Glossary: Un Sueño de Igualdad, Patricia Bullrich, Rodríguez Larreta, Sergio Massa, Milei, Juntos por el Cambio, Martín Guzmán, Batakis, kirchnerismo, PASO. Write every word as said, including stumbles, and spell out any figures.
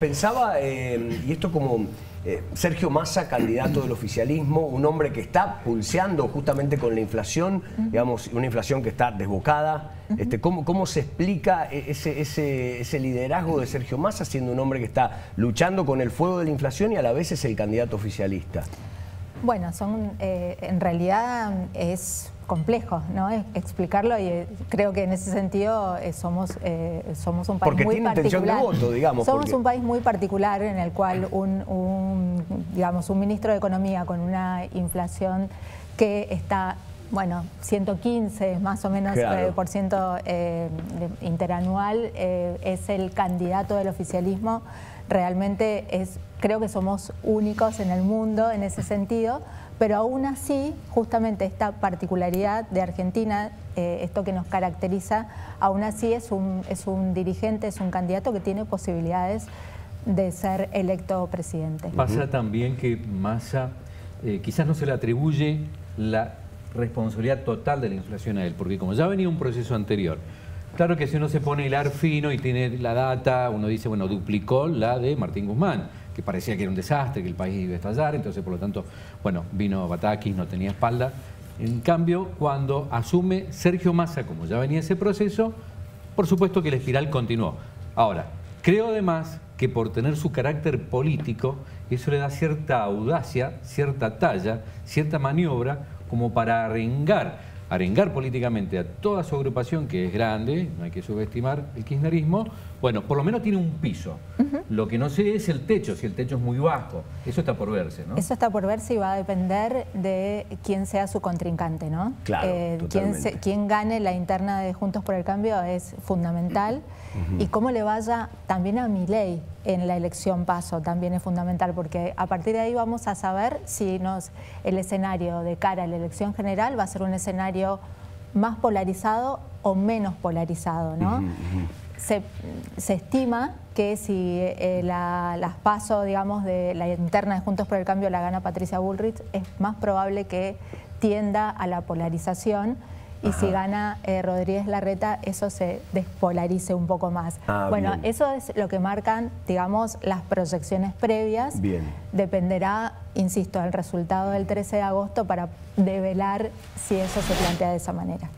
Pensaba, eh, y esto como eh, Sergio Massa, candidato del oficialismo, un hombre que está pulseando justamente con la inflación, digamos, una inflación que está desbocada. Este, ¿cómo, cómo se explica ese, ese, ese liderazgo de Sergio Massa, siendo un hombre que está luchando con el fuego de la inflación y a la vez es el candidato oficialista? Bueno, son, eh, en realidad es complejo, ¿no? Explicarlo, y eh, creo que en ese sentido eh, somos, eh, somos un país porque muy particular. Porque tiene intención de voto, digamos. Somos porque... un país muy particular en el cual un, un, digamos, un ministro de Economía con una inflación que está, bueno, ciento quince más o menos, claro, eh, por ciento eh, interanual, eh, es el candidato del oficialismo. Realmente es, creo que somos únicos en el mundo en ese sentido, pero aún así, justamente esta particularidad de Argentina, eh, esto que nos caracteriza, aún así es un, es un dirigente, es un candidato que tiene posibilidades de ser electo presidente. Pasa también que Massa eh, quizás no se le atribuye la responsabilidad total de la inflación a él, porque como ya venía un proceso anterior. Claro que si uno se pone a hilar fino y tiene la data, uno dice, bueno, duplicó la de Martín Guzmán, que parecía que era un desastre, que el país iba a estallar, entonces por lo tanto, bueno, vino Batakis, no tenía espalda. En cambio, cuando asume Sergio Massa, como ya venía ese proceso, por supuesto que la espiral continuó. Ahora, creo además que por tener su carácter político, eso le da cierta audacia, cierta talla, cierta maniobra, como para arringar. arengar políticamente a toda su agrupación, que es grande, no hay que subestimar el kirchnerismo, bueno, por lo menos tiene un piso. Uh-huh. Lo que no sé es el techo, si el techo es muy bajo. Eso está por verse, ¿no? Eso está por verse y va a depender de quién sea su contrincante, ¿no? Claro, eh, quién, se, quién gane la interna de Juntos por el Cambio es fundamental. Uh-huh. Y cómo le vaya también a Milei en la elección PASO también es fundamental, porque a partir de ahí vamos a saber si nos, el escenario de cara a la elección general va a ser un escenario más polarizado o menos polarizado, ¿no? Uh-huh. Se, se estima que si eh, la, las PASO, digamos, de la interna de Juntos por el Cambio la gana Patricia Bullrich, es más probable que tienda a la polarización. Y ajá, si gana eh, Rodríguez Larreta, eso se despolarice un poco más. Ah, bueno, bien. Eso es lo que marcan, digamos, las proyecciones previas. Bien. Dependerá, insisto, del resultado del trece de agosto para develar si eso se plantea de esa manera.